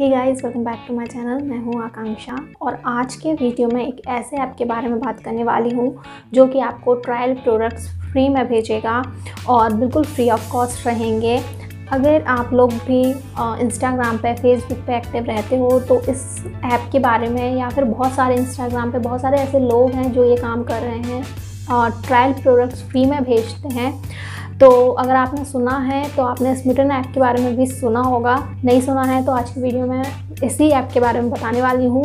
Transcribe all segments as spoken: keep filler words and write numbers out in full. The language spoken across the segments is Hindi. Hey guys, welcome back to my channel. मैं हूं आकांक्षा और आज के वीडियो में एक ऐसे ऐप के बारे में बात करने वाली हूं जो कि आपको ट्रायल प्रोडक्ट्स फ्री में भेजेगा और बिल्कुल फ्री ऑफ कॉस्ट रहेंगे। अगर आप लोग भी इंस्टाग्राम पे, फेसबुक पे एक्टिव रहते हो तो इस ऐप के बारे में, या फिर बहुत सारे इंस्टाग्राम पे बहुत सारे ऐसे लोग हैं जो ये काम कर रहे हैं और ट्रायल प्रोडक्ट्स फ्री में भेजते हैं। तो अगर आपने सुना है तो आपने स्मिटन ऐप के बारे में भी सुना होगा, नहीं सुना है तो आज की वीडियो में इसी ऐप के बारे में बताने वाली हूँ।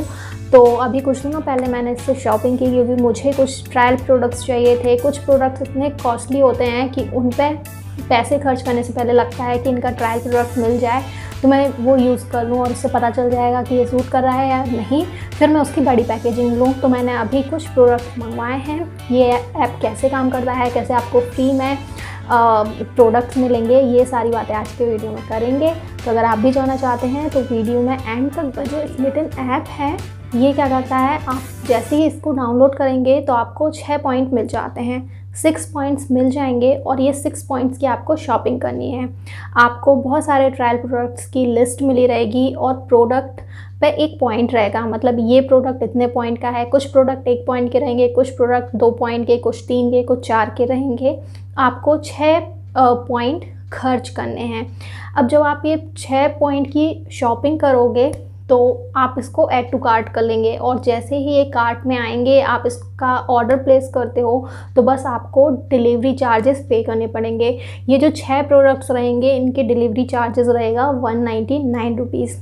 तो अभी कुछ दिनों पहले मैंने इससे शॉपिंग की क्योंकि मुझे कुछ ट्रायल प्रोडक्ट्स चाहिए थे। कुछ प्रोडक्ट्स इतने कॉस्टली होते हैं कि उन पर पैसे खर्च करने से पहले लगता है कि इनका ट्रायल प्रोडक्ट मिल जाए तो मैं वो यूज़ कर लूँ और उससे पता चल जाएगा कि ये सूट कर रहा है या नहीं, फिर मैं उसकी बड़ी पैकेजिंग लूँ। तो मैंने अभी कुछ प्रोडक्ट मंगवाए हैं। ये ऐप कैसे काम करता है, कैसे आपको फ्री में प्रोडक्ट्स मिलेंगे, ये सारी बातें आज के वीडियो में करेंगे। तो अगर आप भी जाना चाहते हैं तो वीडियो में एंड तक बने। स्मिटन ऐप है, ये क्या करता है, आप जैसे ही इसको डाउनलोड करेंगे तो आपको छः पॉइंट मिल जाते हैं, सिक्स पॉइंट्स मिल जाएंगे और ये सिक्स पॉइंट्स की आपको शॉपिंग करनी है। आपको बहुत सारे ट्रायल प्रोडक्ट्स की लिस्ट मिली रहेगी और प्रोडक्ट पे एक पॉइंट रहेगा, मतलब ये प्रोडक्ट इतने पॉइंट का है। कुछ प्रोडक्ट एक पॉइंट के रहेंगे, कुछ प्रोडक्ट दो पॉइंट के, कुछ तीन के, कुछ चार के रहेंगे। आपको छः पॉइंट खर्च करने हैं। अब जब आप ये छः पॉइंट की शॉपिंग करोगे तो आप इसको ऐड टू कार्ट कर लेंगे और जैसे ही ये कार्ट में आएंगे आप इसका ऑर्डर प्लेस करते हो तो बस आपको डिलीवरी चार्जेस पे करने पड़ेंगे। ये जो छः प्रोडक्ट्स रहेंगे इनके डिलीवरी चार्जेस रहेगा वन नाइन्टी नाइन रुपीज़।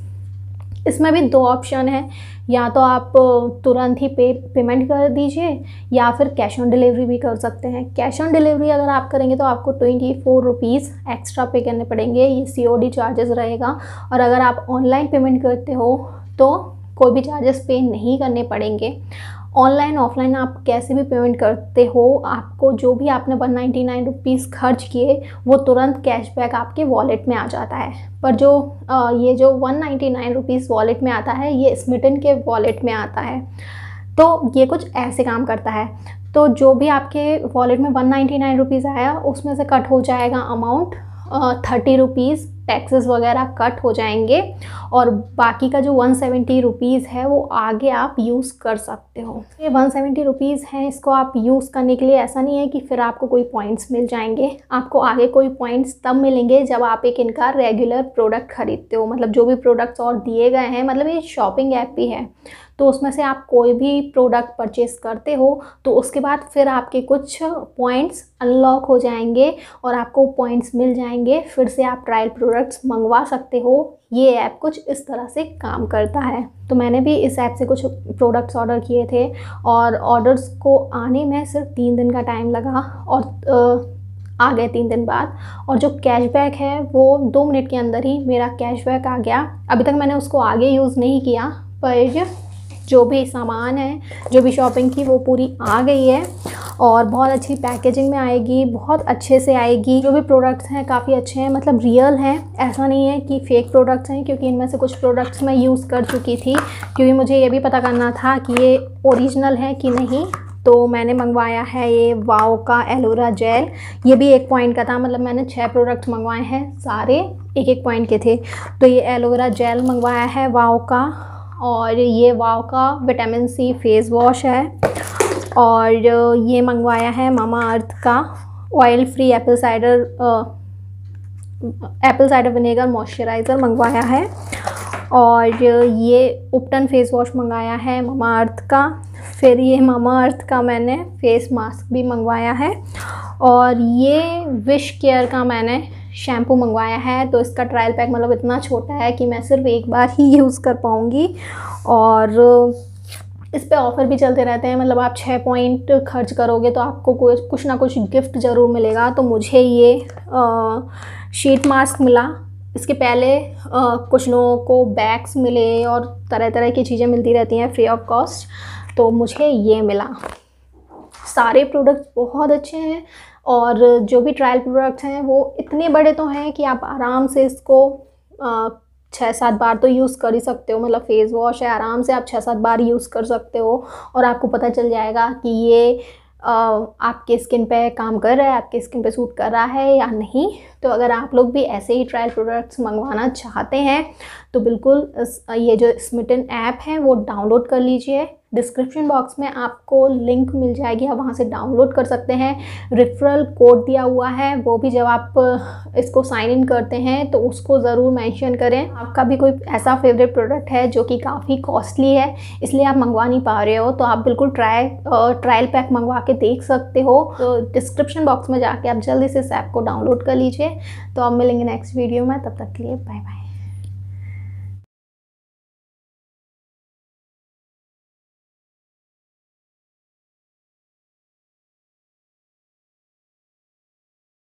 इसमें भी दो ऑप्शन है, या तो आप तुरंत ही पे पेमेंट कर दीजिए या फिर कैश ऑन डिलीवरी भी कर सकते हैं। कैश ऑन डिलीवरी अगर आप करेंगे तो आपको ट्वेंटी फोर रुपीज़ एक्स्ट्रा पे करने पड़ेंगे, ये सीओडी चार्जेस रहेगा। और अगर आप ऑनलाइन पेमेंट करते हो तो कोई भी चार्जेस पे नहीं करने पड़ेंगे। ऑनलाइन ऑफलाइन आप कैसे भी पेमेंट करते हो, आपको जो भी आपने वन नाइन्टी नाइन रुपीज़ खर्च किए वो तुरंत कैशबैक आपके वॉलेट में आ जाता है। पर जो आ, ये जो one ninety nine rupees wallet में आता है ये स्मिटन के वॉलेट में आता है। तो ये कुछ ऐसे काम करता है। तो जो भी आपके वॉलेट में वन नाइन्टी नाइन रुपीज़ आया उसमें से कट हो जाएगा अमाउंट, थर्टी रुपीज़ टैक्सेस वगैरह कट हो जाएंगे और बाकी का जो वन सेवेंटी रुपीज़ है वो आगे आप यूज़ कर सकते हो। ये वन सेवेंटी रुपीज़ है, इसको आप यूज़ करने के लिए ऐसा नहीं है कि फिर आपको कोई पॉइंट्स मिल जाएंगे। आपको आगे कोई पॉइंट्स तब मिलेंगे जब आप एक इनका रेगुलर प्रोडक्ट खरीदते हो, मतलब जो भी प्रोडक्ट्स और दिए गए हैं, मतलब ये शॉपिंग ऐप भी है तो उसमें से आप कोई भी प्रोडक्ट परचेस करते हो तो उसके बाद फिर आपके कुछ पॉइंट्स अनलॉक हो जाएंगे और आपको पॉइंट्स मिल जाएंगे, फिर से आप ट्रायल प्रोडक्ट्स मंगवा सकते हो। ये ऐप कुछ इस तरह से काम करता है। तो मैंने भी इस ऐप से कुछ प्रोडक्ट्स ऑर्डर किए थे और ऑर्डर्स को आने में सिर्फ तीन दिन का टाइम लगा और आ गए तीन दिन बाद। और जो कैशबैक है वो दो मिनट के अंदर ही मेरा कैशबैक आ गया। अभी तक मैंने उसको आगे यूज़ नहीं किया पर जो भी सामान है, जो भी शॉपिंग की, वो पूरी आ गई है और बहुत अच्छी पैकेजिंग में आएगी, बहुत अच्छे से आएगी। जो भी प्रोडक्ट्स हैं काफ़ी अच्छे हैं, मतलब रियल हैं, ऐसा नहीं है कि फेक प्रोडक्ट्स हैं, क्योंकि इनमें से कुछ प्रोडक्ट्स मैं यूज़ कर चुकी थी क्योंकि मुझे ये भी पता करना था कि ये ओरिजिनल है कि नहीं। तो मैंने मंगवाया है ये वाओ का एलोवेरा जेल, ये भी एक पॉइंट का था, मतलब मैंने छः प्रोडक्ट्स मंगवाए हैं, सारे एक एक पॉइंट के थे। तो ये एलोवेरा जेल मंगवाया है वाओ का और ये वाओ का विटामिन सी फेस वॉश है और ये मंगवाया है मामा अर्थ का oil free apple cider apple cider vinegar moisturiser मंगवाया है और ये उपटन फेस वॉश मंगाया है मामा अर्थ का। फिर ये मामा अर्थ का मैंने फेस मास्क भी मंगवाया है और ये विशकेयर का मैंने शैम्पू मंगवाया है। तो इसका ट्रायल पैक मतलब इतना छोटा है कि मैं सिर्फ एक बार ही यूज़ कर पाऊँगी और इस पे ऑफ़र भी चलते रहते हैं, मतलब आप छः पॉइंट खर्च करोगे तो आपको कुछ कुछ ना कुछ गिफ्ट ज़रूर मिलेगा। तो मुझे ये आ, शीट मास्क मिला, इसके पहले आ, कुछ लोगों को बैग्स मिले और तरह तरह की चीज़ें मिलती रहती हैं फ्री ऑफ कॉस्ट, तो मुझे ये मिला। सारे प्रोडक्ट्स बहुत अच्छे हैं और जो भी ट्रायल प्रोडक्ट्स हैं वो इतने बड़े तो हैं कि आप आराम से इसको आ, छः सात बार तो यूज़ कर ही सकते हो। मतलब फेस वॉश है, आराम से आप छः सात बार यूज़ कर सकते हो और आपको पता चल जाएगा कि ये आ, आपके स्किन पे काम कर रहा है, आपके स्किन पे सूट कर रहा है या नहीं। तो अगर आप लोग भी ऐसे ही ट्रायल प्रोडक्ट्स मंगवाना चाहते हैं तो बिल्कुल ये जो स्मिटन ऐप है वो डाउनलोड कर लीजिए। डिस्क्रिप्शन बॉक्स में आपको लिंक मिल जाएगी, आप वहाँ से डाउनलोड कर सकते हैं। रेफरल कोड दिया हुआ है, वो भी जब आप इसको साइन इन करते हैं तो उसको ज़रूर मेंशन करें। आपका भी कोई ऐसा फेवरेट प्रोडक्ट है जो कि काफ़ी कॉस्टली है इसलिए आप मंगवा नहीं पा रहे हो, तो आप बिल्कुल ट्राई ट्रायल पैक मंगवा के देख सकते हो। तो डिस्क्रिप्शन बॉक्स में जाके आप जल्दी से इस ऐप को डाउनलोड कर लीजिए। तो आप मिलेंगे नेक्स्ट वीडियो में, तब तक के लिए बाय बाय।